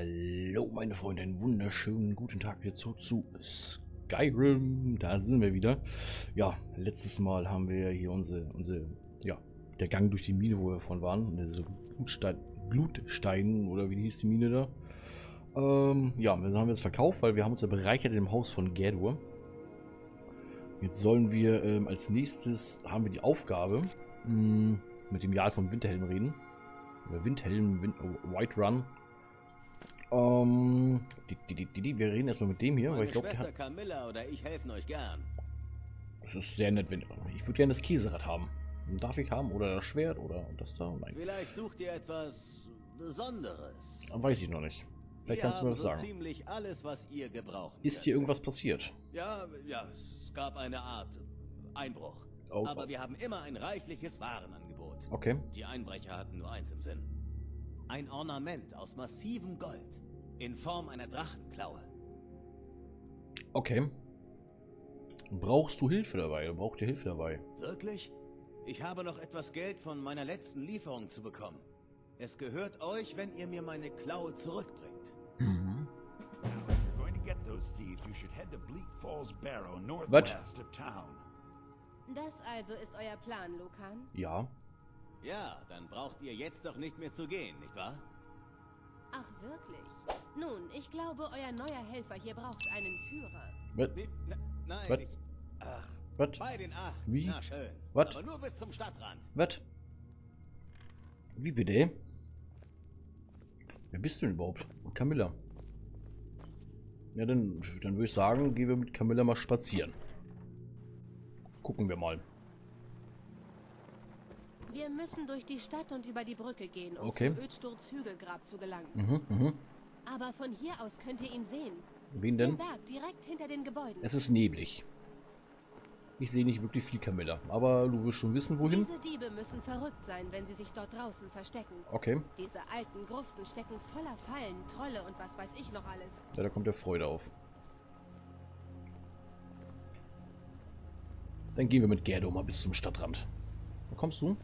Hallo meine Freunde, einen wunderschönen guten Tag hier zurück zu Skyrim. Da sind wir wieder. Ja, letztes Mal haben wir hier der Gang durch die Mine, wo wir vorhin waren. Diese Blutstein oder wie hieß die Mine da? Ja, dann haben wir es verkauft, weil wir haben uns ja bereichert im Haus von Gerdur. Jetzt sollen wir als nächstes haben wir die Aufgabe mit dem Jarl von Winterhelm reden. Oder Winterhelm, White Run. Wir reden erstmal mit dem hier, weil ich glaube, Schwester Camilla oder ich helfen euch gern. Das ist sehr nett, wenn ich würde gerne das Käserad haben. Darf ich haben oder das Schwert oder das da? Nein. Vielleicht sucht ihr etwas Besonderes. Weiß ich noch nicht. Vielleicht kannst du mir das sagen. Ziemlich alles, was ihr gebraucht. Ist hier irgendwas passiert? Ja, es gab eine Art Einbruch. Oh, aber wir haben immer ein reichliches Warenangebot. Okay. Die Einbrecher hatten nur eins im Sinn. Ein Ornament aus massivem Gold in Form einer Drachenklaue. Okay. Brauchst du Hilfe dabei? Braucht ihr Hilfe dabei? Wirklich? Ich habe noch etwas Geld von meiner letzten Lieferung zu bekommen. Es gehört euch, wenn ihr mir meine Klaue zurückbringt. Mhm. Was? Das also ist euer Plan, Lucan? Ja. Ja, dann braucht ihr jetzt doch nicht mehr zu gehen, nicht wahr? Ach, wirklich? Nun, ich glaube, euer neuer Helfer hier braucht einen Führer. Was? Nee, nein, ich, ach, was? Bei den Acht. Wie? Na schön. Was? Aber nur bis zum Stadtrand. Was? Wie bitte? Wer bist du denn überhaupt? Camilla. Ja, dann würde ich sagen, gehen wir mit Camilla mal spazieren. Gucken wir mal. Wir müssen durch die Stadt und über die Brücke gehen, um zum Ödsturz-Hügelgrab zu gelangen. Aber von hier aus könnt ihr ihn sehen. Wen denn? Den Berg direkt hinter den Gebäuden. Es ist neblig. Ich sehe nicht wirklich viel, Camilla. Aber du wirst schon wissen, wohin. Diese Diebe müssen verrückt sein, wenn sie sich dort draußen verstecken. Okay. Diese alten Gruften stecken voller Fallen, Trolle und was weiß ich noch alles. Ja, da kommt der Freude auf. Dann gehen wir mit Gerdur mal bis zum Stadtrand. Wo kommst du?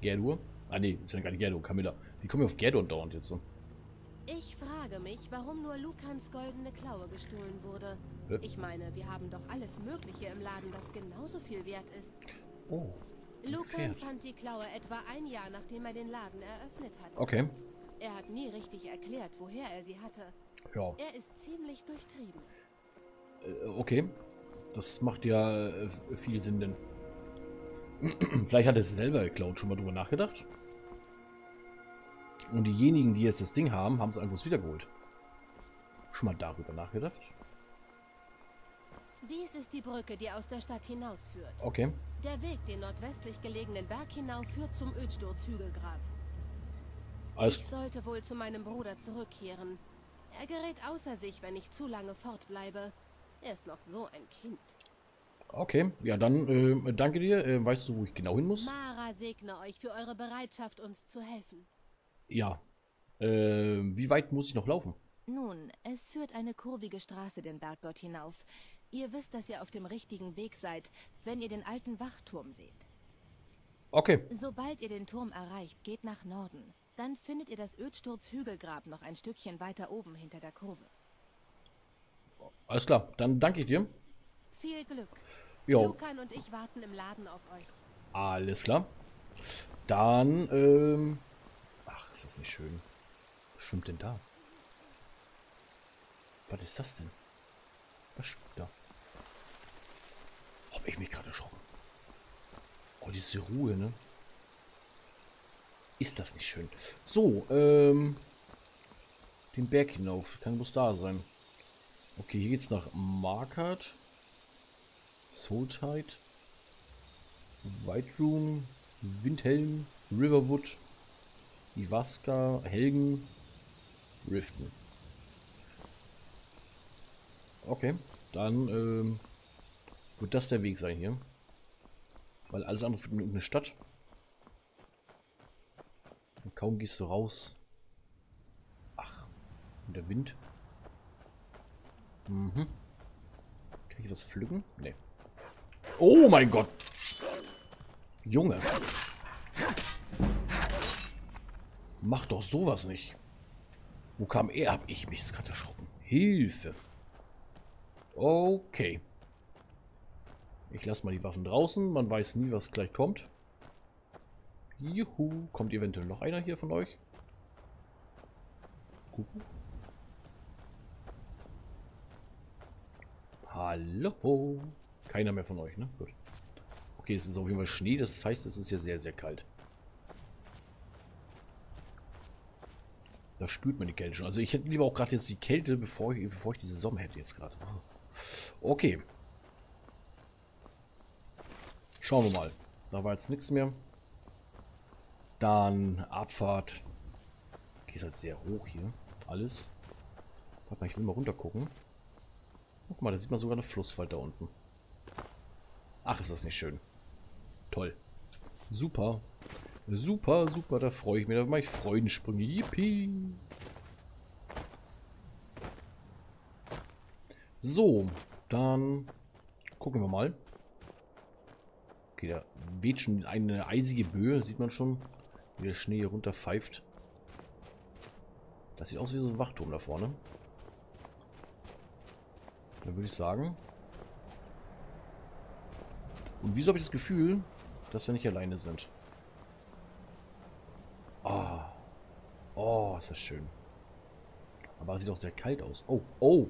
Gerdur? Ah ne, ist ja gar nicht Gerdur, Camilla. Wie kommen wir auf Gerdur dauernd jetzt so? Ich frage mich, warum nur Lucans goldene Klaue gestohlen wurde. Hä? Ich meine, wir haben doch alles Mögliche im Laden, das genauso viel wert ist. Oh. Lucan fand die Klaue etwa ein Jahr, nachdem er den Laden eröffnet hat. Okay. Er hat nie richtig erklärt, woher er sie hatte. Ja. Er ist ziemlich durchtrieben. Okay. Das macht ja viel Sinn, denn vielleicht hat er es selber geklaut, schon mal drüber nachgedacht. Und diejenigen, die jetzt das Ding haben, haben es einfach wiedergeholt. Schon mal darüber nachgedacht. Dies ist die Brücke, die aus der Stadt hinausführt. Okay. Der Weg, den nordwestlich gelegenen Berg hinauf, führt zum Ödsturz-Hügelgrab. Ich sollte wohl zu meinem Bruder zurückkehren. Er gerät außer sich, wenn ich zu lange fortbleibe. Er ist noch so ein Kind. Okay, ja dann danke dir. Weißt du, wo ich genau hin muss? Mara segne euch für eure Bereitschaft, uns zu helfen. Ja. Wie weit muss ich noch laufen? Nun, es führt eine kurvige Straße den Berg dort hinauf. Ihr wisst, dass ihr auf dem richtigen Weg seid, wenn ihr den alten Wachturm seht. Okay. Sobald ihr den Turm erreicht, geht nach Norden. Dann findet ihr das Ödsturz-Hügelgrab noch ein Stückchen weiter oben hinter der Kurve. Alles klar, dann danke ich dir. Viel Glück. Jo. Lucan und ich warten im Laden auf euch. Alles klar. Dann, ach, ist das nicht schön. Was schwimmt denn da? Was ist das denn? Was schwimmt da? Hab ich mich gerade erschrocken. Oh, diese Ruhe, ne? Ist das nicht schön? So, den Berg hinauf. Muss da sein. Okay, hier geht's nach Markart. Soltheit. White Run. Winterhelm. Riverwood. Iwaska, Helgen, Riften. Okay, dann wird das der Weg sein hier. Weil alles andere führt in eine Stadt. Und kaum gehst du raus. Ach, und der Wind. Mhm. Kann ich was pflücken? Nee. Oh mein Gott! Junge! Mach doch sowas nicht. Wo kam er? Hab ich mich jetzt gerade erschrocken. Hilfe. Okay. Ich lasse mal die Waffen draußen. Man weiß nie, was gleich kommt. Juhu. Kommt eventuell noch einer hier von euch? Gucken. Hallo. Keiner mehr von euch, ne? Gut. Okay, es ist auf jeden Fall Schnee. Das heißt, es ist hier sehr, sehr kalt. Da spürt man die Kälte schon. Also ich hätte lieber auch gerade jetzt die Kälte, bevor ich die Saison hätte jetzt gerade. Okay. Schauen wir mal. Da war jetzt nichts mehr. Dann Abfahrt. Okay, ist halt sehr hoch hier. Alles. Warte mal, ich will mal runter gucken. Guck mal, da sieht man sogar eine Flussfalt da unten. Ach, ist das nicht schön. Toll. Super. Super, super, da freue ich mich. Da mache ich Freudensprünge. Yippie. So, dann gucken wir mal. Okay, da weht schon eine eisige Böe. Sieht man schon, wie der Schnee hier runter pfeift. Das sieht aus wie so ein Wachturm da vorne. Dann würde ich sagen... Und wieso habe ich das Gefühl, dass wir nicht alleine sind? Ah. Oh, ist das schön. Aber es sieht auch sehr kalt aus. Oh, oh.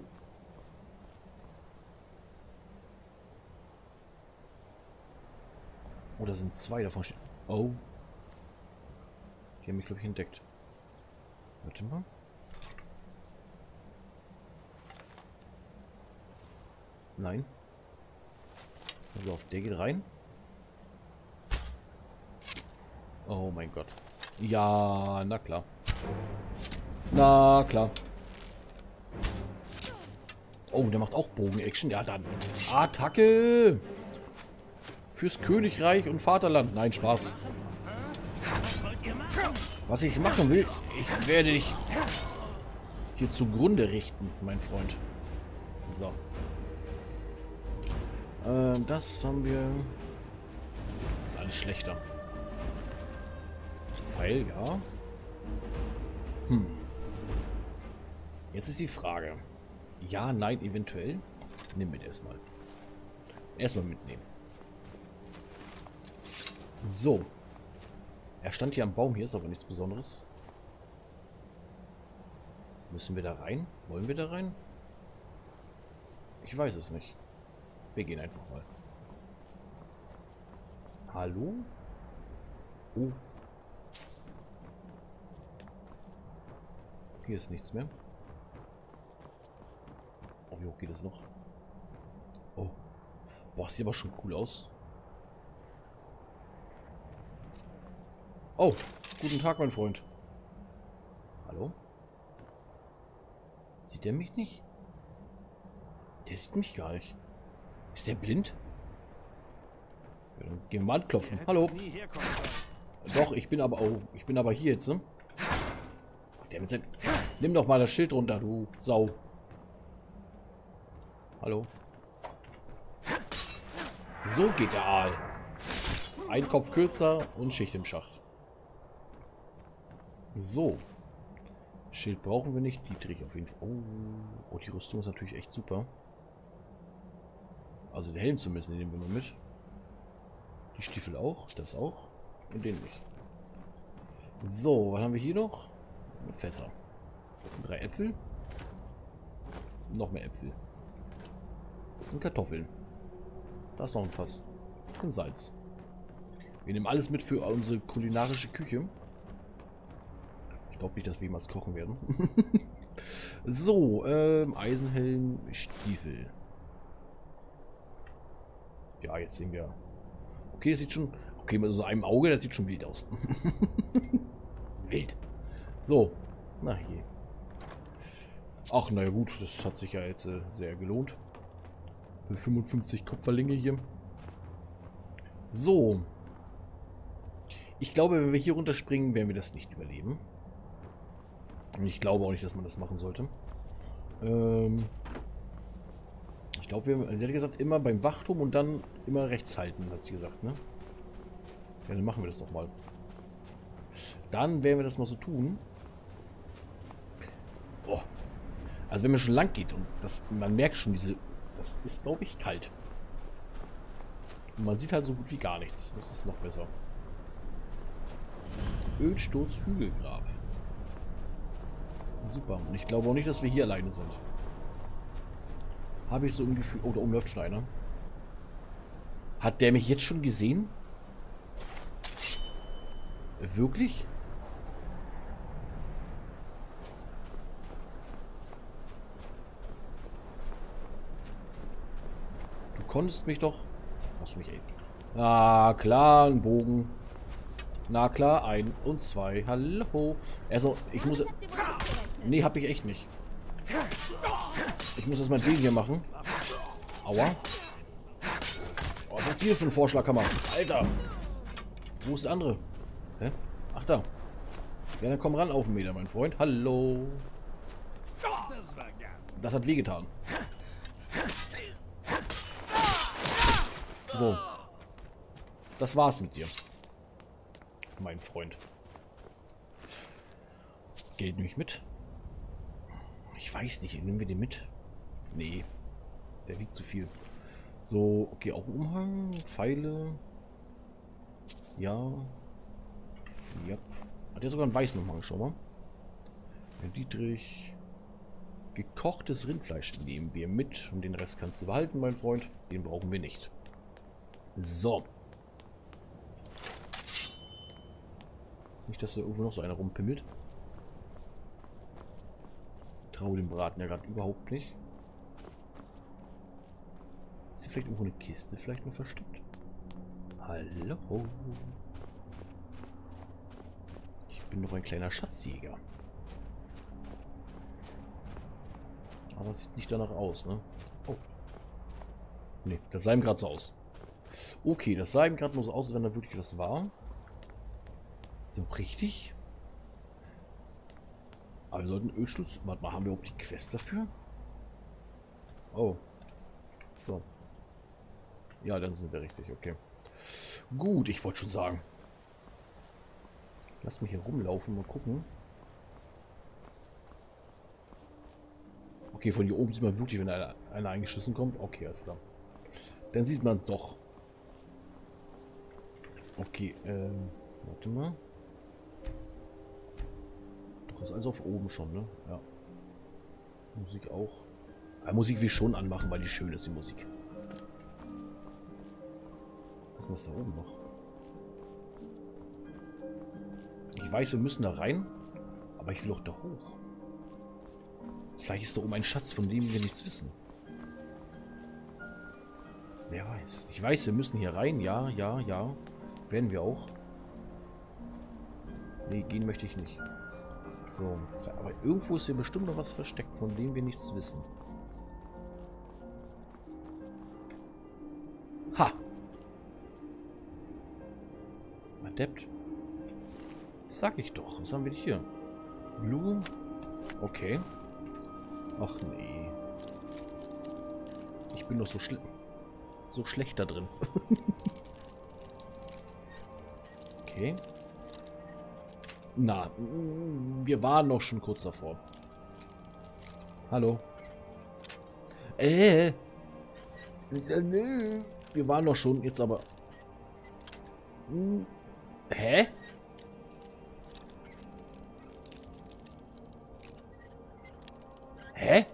Oh, da sind zwei davon. Oh. Die haben mich, glaube ich, entdeckt. Warte mal. Nein. Also auf, der geht rein. Oh mein Gott. Ja, na klar. Na klar. Oh, der macht auch Bogen-Action. Ja, dann. Attacke! Fürs Königreich und Vaterland. Nein, Spaß. Was ich machen will, ich werde dich hier zugrunde richten, mein Freund. So. Das haben wir. Das ist alles schlechter. Pfeil, ja. Hm. Jetzt ist die Frage. Ja, nein, eventuell. Nimm mit erstmal. Erstmal mitnehmen. So. Er stand hier am Baum. Hier ist aber nichts Besonderes. Müssen wir da rein? Wollen wir da rein? Ich weiß es nicht. Wir gehen einfach mal. Hallo? Oh. Hier ist nichts mehr. Oh, wie hoch geht es noch? Oh. Boah, sieht aber schon cool aus. Oh, guten Tag, mein Freund. Hallo? Sieht der mich nicht? Der sieht mich gar nicht. Ist der blind? Ja, dann gehen wir mal anklopfen. Hallo. Doch, ich bin aber... Oh, ich bin aber hier jetzt, ne? Der mit seinem... Nimm doch mal das Schild runter, du Sau. Hallo. So geht der Aal. Ein Kopf kürzer und Schicht im Schacht. So. Schild brauchen wir nicht. Dietrich auf jeden Fall. Oh, die Rüstung ist natürlich echt super. Also den Helm zumindest, den nehmen wir mal mit. Die Stiefel auch, das auch und den nicht. So, was haben wir hier noch? Fässer. 3 Äpfel. Noch mehr Äpfel. Und Kartoffeln. Da ist noch ein Fass. Und Salz. Wir nehmen alles mit für unsere kulinarische Küche. Ich glaube nicht, dass wir jemals kochen werden. So, Eisenhelm, Stiefel. Ja, jetzt sehen wir. Okay, das sieht schon. Okay, mit so einem Auge, das sieht schon wild aus. Wild. So. Na je. Ach, naja, gut. Das hat sich ja jetzt sehr gelohnt. Für 55 Kupferlinge hier. So. Ich glaube, wenn wir hier runterspringen, werden wir das nicht überleben. Und ich glaube auch nicht, dass man das machen sollte. Ich glaube, wir haben, sie hat gesagt, immer beim Wachturm und dann immer rechts halten, hat sie gesagt, ne? Ja, dann machen wir das doch mal. Dann werden wir das mal so tun. Also wenn man schon lang geht und das, man merkt schon diese, das ist glaube ich kalt. Und man sieht halt so gut wie gar nichts. Das ist noch besser. Ödsturz-Hügelgrab. Super. Und ich glaube auch nicht, dass wir hier alleine sind. Habe ich so ein Gefühl. Oh, da oben läuft schon einer. Hat der mich jetzt schon gesehen? Wirklich? Du konntest mich doch... Hast du mich eben? Ah, klar, ein Bogen. Na klar, ein und zwei. Hallo. Also, ich muss... Nee, hab ich echt nicht. Ich muss erstmal den hier machen. Aua. Oh, was ist hier für ein Vorschlaghammer? Alter. Wo ist der andere? Hä? Ach, da. Ja, dann komm ran auf den Meter, mein Freund. Hallo. Das hat wehgetan. So. Das war's mit dir. Mein Freund. Geld nämlich mit. Ich weiß nicht, nehmen wir den mit? Nee. Der wiegt zu viel. So, okay, auch Umhang, Pfeile. Ja. Ja. Hat der sogar einen weißen Umhang, schau mal. Herr Dietrich. Gekochtes Rindfleisch nehmen wir mit. Und den Rest kannst du behalten, mein Freund. Den brauchen wir nicht. So. Nicht, dass da irgendwo noch so einer rumpimmelt. Traue dem Braten ja gerade überhaupt nicht. Ist hier vielleicht irgendwo eine Kiste vielleicht nur versteckt? Hallo. Ich bin doch ein kleiner Schatzjäger. Aber es sieht nicht danach aus, ne? Oh. Ne, das sah ihm gerade so aus. Okay, das sah ihm gerade nur so aus, wenn da wirklich was war. So richtig? Aber wir sollten Ölschlutz... Warte mal, haben wir überhaupt die Quest dafür? Oh. So. Ja, dann sind wir richtig, okay. Gut, ich wollte schon sagen. Lass mich hier rumlaufen und gucken. Okay, von hier oben sieht man wirklich, wenn einer eingeschissen kommt. Okay, alles klar. Dann sieht man doch. Okay, warte mal. Du kannst alles auf oben schon, ne? Ja. Musik auch. Ja, Musik will ich schon anmachen, weil die schön ist, die Musik. Was ist denn das da oben noch? Ich weiß, wir müssen da rein, aber ich will auch da hoch. Vielleicht ist da oben ein Schatz, von dem wir nichts wissen. Wer weiß. Ich weiß, wir müssen hier rein. Ja, ja, ja. Werden wir auch. Nee, gehen möchte ich nicht. So. Aber irgendwo ist hier bestimmt noch was versteckt, von dem wir nichts wissen. Ha! Adept. Sag ich doch. Was haben wir hier? Blue. Okay. Ach nee. Ich bin doch so schlimm. So schlecht da drin. Okay. Na, wir waren noch schon kurz davor. Hallo. Wir waren noch schon, jetzt aber... Hä? Hä?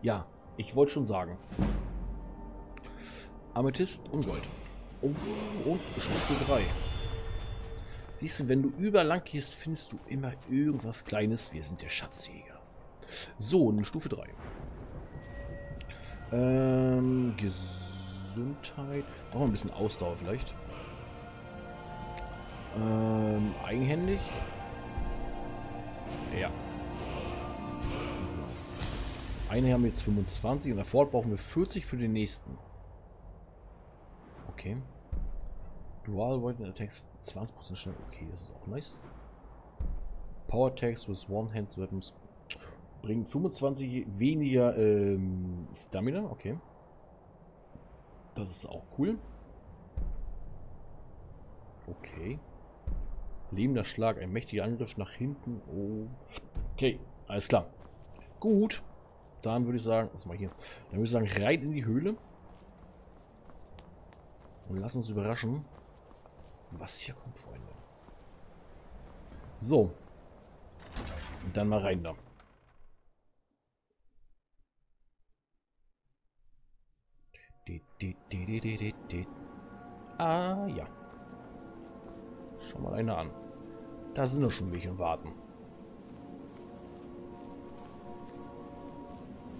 Ja. Ich wollte schon sagen. Amethyst und Gold. Oh, und Stufe 3. Siehst du, wenn du überall lang gehst, findest du immer irgendwas Kleines. Wir sind der Schatzjäger. So, eine Stufe 3. Gesundheit. Brauchen wir ein bisschen Ausdauer vielleicht. Eigenhändig. Ja. Eine haben wir jetzt 25 und davor brauchen wir 40 für den nächsten. Okay. Dual Weapon Attacks 20% schnell. Okay, das ist auch nice. Power Attacks with One-Hand Weapons bringen 25 weniger Stamina. Okay. Das ist auch cool. Okay. Lebender Schlag, ein mächtiger Angriff nach hinten. Oh. Okay, alles klar. Gut. Dann würde ich sagen, was mal hier? Dann würde ich sagen, rein in die Höhle. Und lass uns überraschen, was hier kommt, Freunde. So. Und dann mal rein da. Ah, ja. Schau mal einer an. Da sind doch schon welche und warten.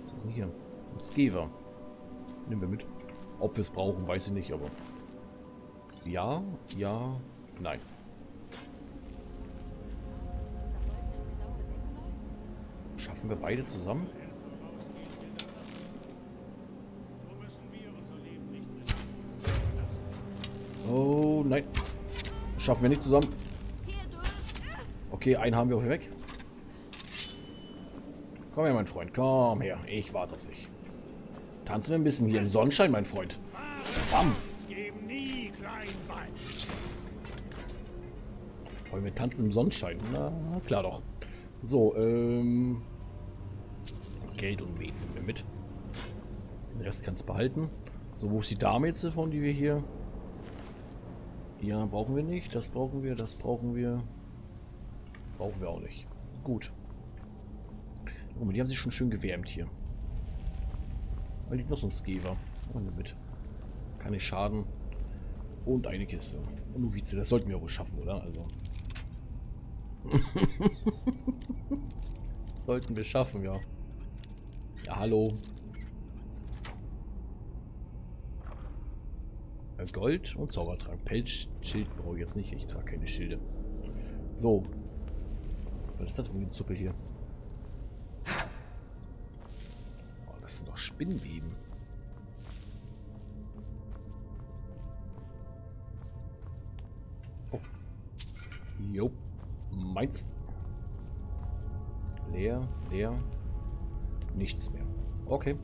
Was ist denn hier? Ein Skewer. Nehmen wir mit. Ob wir es brauchen, weiß ich nicht, aber... Ja, ja, nein. Schaffen wir beide zusammen? Oh, nein. Schaffen wir nicht zusammen. Okay, einen haben wir auch hier weg. Komm her, mein Freund. Komm her. Ich warte auf dich. Tanzen wir ein bisschen hier im Sonnenschein, mein Freund. Bam. Wollen wir tanzen im Sonnenschein? Na, klar doch. So, Geld und Met nehmen wir mit. Den Rest kannst du behalten. So, wo ist die Dame jetzt davon, die wir hier... Ja, brauchen wir nicht. Das brauchen wir, das brauchen wir. Brauchen wir auch nicht. Gut. Oh, die haben sich schon schön gewärmt hier. Da liegt noch so ein Skewer. Und mit. Kann nicht schaden. Und eine Kiste. Und Novize, das sollten wir wohl schaffen, oder? Also. Sollten wir schaffen, ja. Ja, hallo. Gold und Zaubertrank. Pelzschild brauche ich jetzt nicht. Ich trage keine Schilde. So. Was ist das für ein Zuppel hier? Oh, das sind doch Spinnenweben. Oh. Jo. Meins. Leer, leer. Nichts mehr. Okay.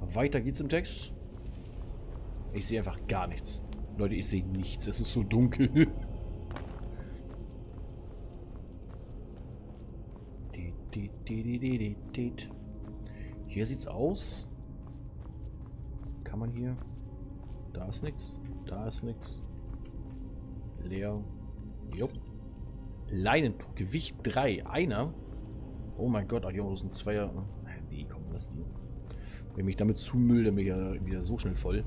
Weiter geht's im Text. Ich sehe einfach gar nichts. Leute, ich sehe nichts. Es ist so dunkel. Hier sieht's aus. Kann man hier... Da ist nichts. Da ist nichts. Leer. Jupp. Leinentuch. Gewicht 3. Einer. Oh mein Gott. Ach, hier muss ein Zweier. Wie kommt das denn? Wenn ich damit zumüll, dann bin ich ja wieder so schnell voll.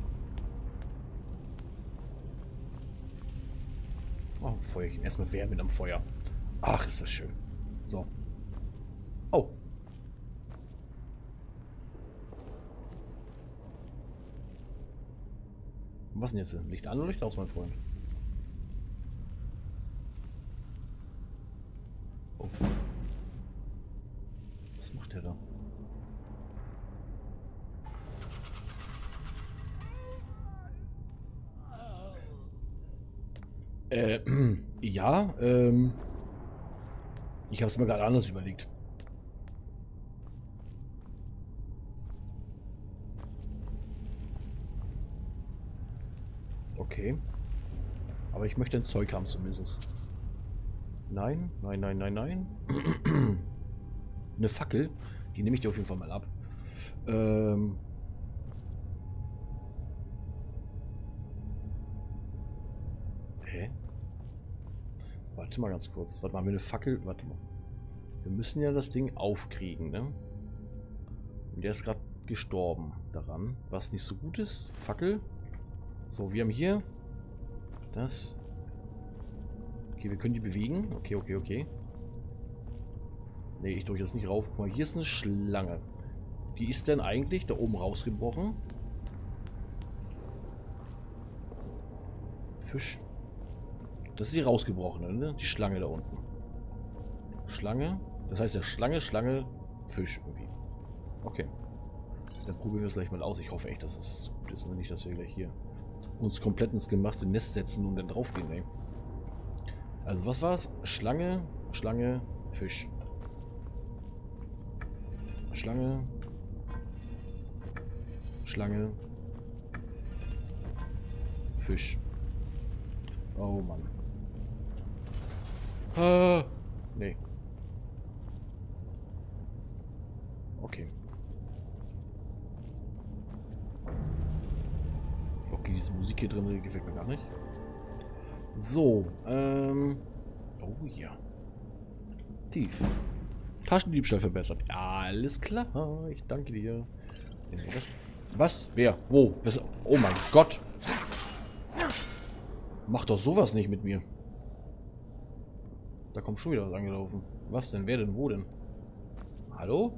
Oh, ein Feuerchen. Erstmal wärmen am Feuer. Ach, ist das schön. So. Oh. Was denn jetzt? Licht an oder Licht aus, mein Freund? Oh. Was macht der da? Ja, ich habe es mir gerade anders überlegt. Okay. Aber ich möchte ein Zeug haben zumindest. Nein, nein, nein, nein, nein. Eine Fackel. Die nehme ich dir auf jeden Fall mal ab. Warte mal ganz kurz. Warte mal, haben wir eine Fackel? Warte mal. Wir müssen ja das Ding aufkriegen, ne? Und der ist gerade gestorben daran. Was nicht so gut ist. Fackel. So, wir haben hier das. Okay, wir können die bewegen. Okay, okay, okay. Ne, ich drücke jetzt nicht rauf. Guck mal, hier ist eine Schlange. Die ist dann eigentlich da oben rausgebrochen. Fisch. Das ist die rausgebrochene, ne? Die Schlange da unten. Schlange. Das heißt ja Schlange, Schlange, Fisch irgendwie. Okay. Dann probieren wir es gleich mal aus. Ich hoffe echt, dass es das ist nicht, dass wir gleich hier uns komplett ins gemachte Nest setzen und dann drauf gehen. Ey. Also was war's? Schlange, Schlange, Fisch. Schlange. Schlange. Fisch. Oh Mann. Nee. Okay. Okay, diese Musik hier drin, die gefällt mir gar nicht. So, oh ja. Tief. Taschendiebstahl verbessert. Ja, alles klar. Ich danke dir. Was? Wer? Wo? Oh mein Gott. Mach doch sowas nicht mit mir. Da kommt schon wieder was angelaufen. Was denn? Wer denn? Wo denn? Hallo?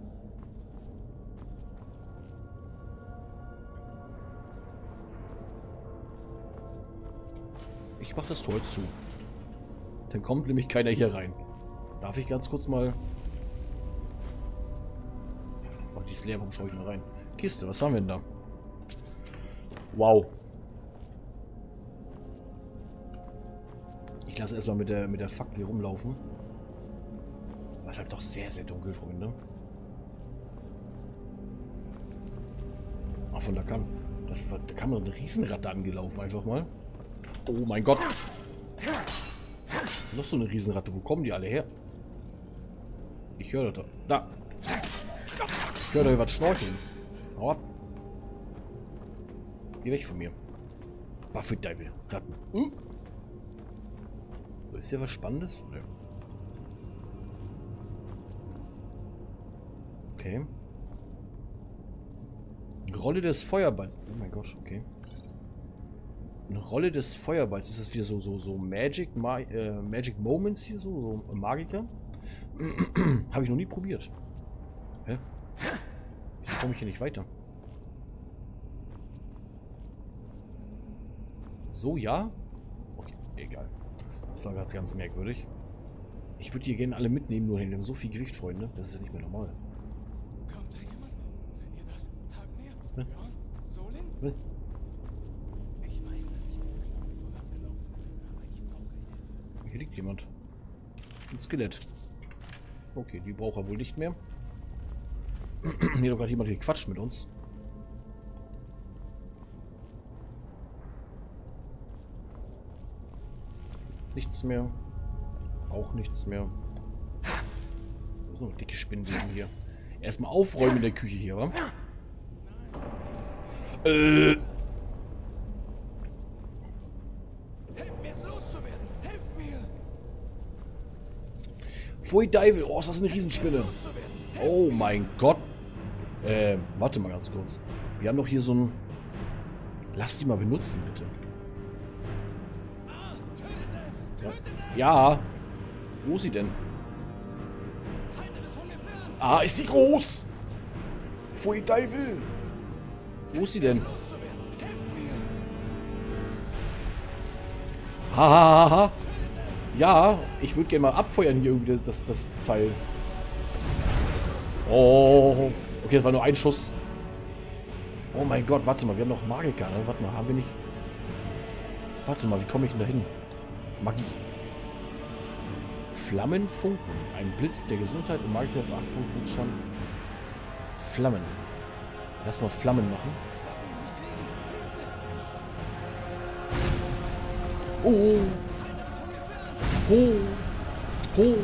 Ich mach das Tor zu. Dann kommt nämlich keiner hier rein. Darf ich ganz kurz mal... Oh, die ist leer. Warum schaue ich mal rein? Kiste, was haben wir denn da? Wow. Ich lasse erstmal mit der Fackel hier rumlaufen. Das ist halt doch sehr, sehr dunkel, Freunde. Ach, von da kam... Da kam noch eine Riesenratte angelaufen, einfach mal. Oh mein Gott. Noch so eine Riesenratte. Wo kommen die alle her? Ich höre doch da. Ich höre da was schnorcheln. Hau ab. Geh weg von mir. Buffett Devil. Ratten. Hm? So, ist hier was Spannendes? Nö. Okay. Rolle des Feuerballs. Oh mein Gott, okay. Eine Rolle des Feuerballs. Ist das wieder so Magic, Magic Moments hier? So Magiker? Habe ich noch nie probiert. Hä? Wieso komme ich hier nicht weiter? So, ja? Okay, egal. Das war gerade ganz merkwürdig. Ich würde hier gerne alle mitnehmen, nur hinter so viel Gewicht, Freunde. Das ist ja nicht mehr normal. Kommt da jemand? Seht ihr das? Habt ihr? Solin? Hier liegt jemand. Ein Skelett. Okay, die braucht er wohl nicht mehr. Hier hat gerade jemand gequatscht mit uns. Nichts mehr. Auch nichts mehr. So dicke Spinnenweben hier. Erstmal aufräumen in der Küche hier, wa? Pfui Devil. Oh, ist das eine Riesenspinne. Oh mein Gott. Warte mal ganz kurz. Wir haben doch hier so ein... Lass die mal benutzen, bitte. Ja. Wo ist sie denn? Ah, ist sie groß. Pfui Devil. Wo ist sie denn? Hahaha. Ha. Ja, ich würde gerne mal abfeuern hier irgendwie das Teil. Oh. Okay, das war nur ein Schuss. Oh mein Gott, warte mal, wir haben noch Magiker, ne? Warte mal, haben wir nicht... Warte mal, wie komme ich denn da hin? Magie. Flammenfunken. Ein Blitz der Gesundheit und Magiker auf 8 Punkten schon. Flammen. Lass mal Flammen machen. Oh. Ho! Ho!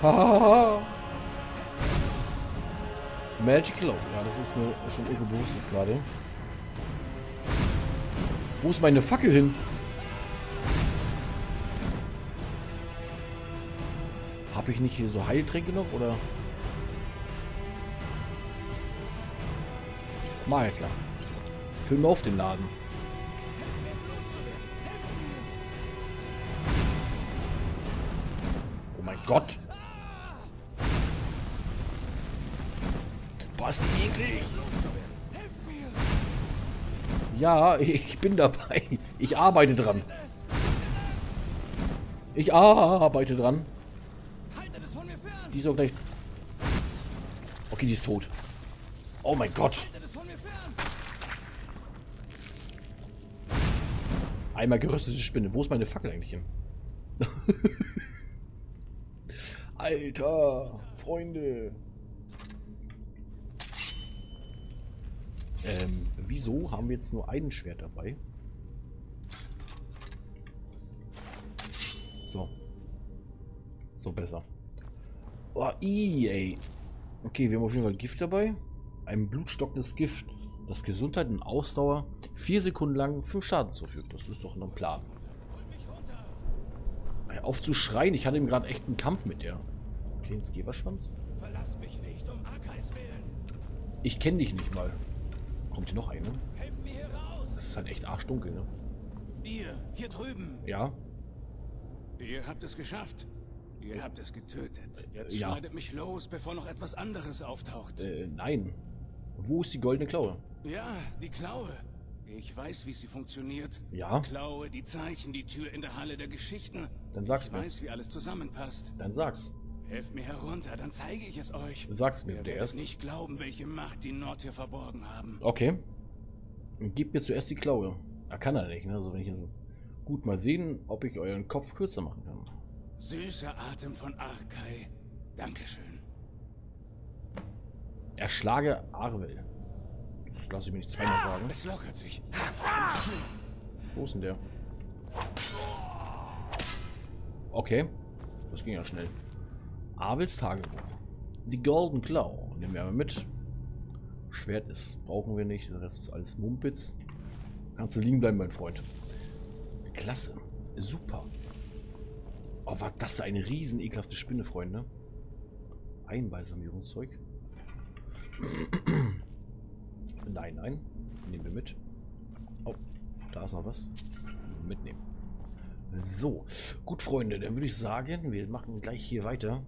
Hahaha! Magic Low. Ja, das ist mir schon irgendwo bewusst jetzt gerade. Wo ist meine Fackel hin? Habe ich nicht hier so Heiltränke noch, oder? Mach ja klar. Füllen wir auf den Laden. Oh mein Gott. Was eklig. Ja, ich bin dabei. Ich arbeite dran. Ich arbeite dran. Die ist auch gleich... Okay, die ist tot. Oh mein Gott. Einmal geröstete Spinne. Wo ist meine Fackel eigentlich hin? Alter, Freunde. Wieso haben wir jetzt nur ein Schwert dabei? So. So besser. Oh, ey. Okay, wir haben auf jeden Fall Gift dabei. Ein blutstockendes Gift, das Gesundheit und Ausdauer 4 Sekunden lang 5 Schaden zufügt. Das ist doch ein Plan. Hör auf zu schreien, ich hatte eben gerade echt einen Kampf mit der. Okay, ins Geberschwanz. Verlass mich nicht um Arkais willen. Ich kenne dich nicht mal. Kommt hier noch eine? Helf mir hier raus. Das ist halt echt arschdunkel, ne? Ihr, hier drüben. Ja. Ihr habt es geschafft. Ihr habt es getötet. Jetzt schneidet mich los, bevor noch etwas anderes auftaucht. Nein. Wo ist die goldene Klaue? Ja, die Klaue. Ich weiß, wie sie funktioniert. Ja. Die Klaue, die Zeichen, die Tür in der Halle der Geschichten. Dann sag's mir. Ich weiß, wie alles zusammenpasst. Dann sag's. Helft mir herunter, dann zeige ich es euch. Sag's mir, der erst. Ich nicht glauben, welche Macht die Nord hier verborgen haben. Okay. Gib mir zuerst die Klaue. Er kann er nicht, ne? Also wenn ich jetzt... Gut, mal sehen, ob ich euren Kopf kürzer machen kann. Süßer Atem von Arkai. Dankeschön. Erschlage Arvel. Das lasse ich mir nicht zweimal sagen. Es lockert sich. Wo ist denn der? Okay. Das ging ja schnell. Arvels Tagebuch. Die Golden Claw. Nehmen wir aber mit. Schwert ist. Brauchen wir nicht. Der Rest ist alles Mumpitz. Kannst du liegen bleiben, mein Freund. Klasse. Super. Oh, war das eine riesen ekelhafte Spinne, Freunde. Einbalsamierungszeug. Nein, nein. Nehmen wir mit. Oh, da ist noch was. Mitnehmen. So. Gut, Freunde, dann würde ich sagen, wir machen gleich hier weiter.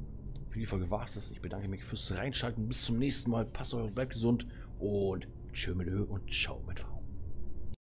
Für die Folge war es das. Ich bedanke mich fürs Reinschalten. Bis zum nächsten Mal. Passt auf, bleibt gesund. Und tschö mit Ö und ciao mit V.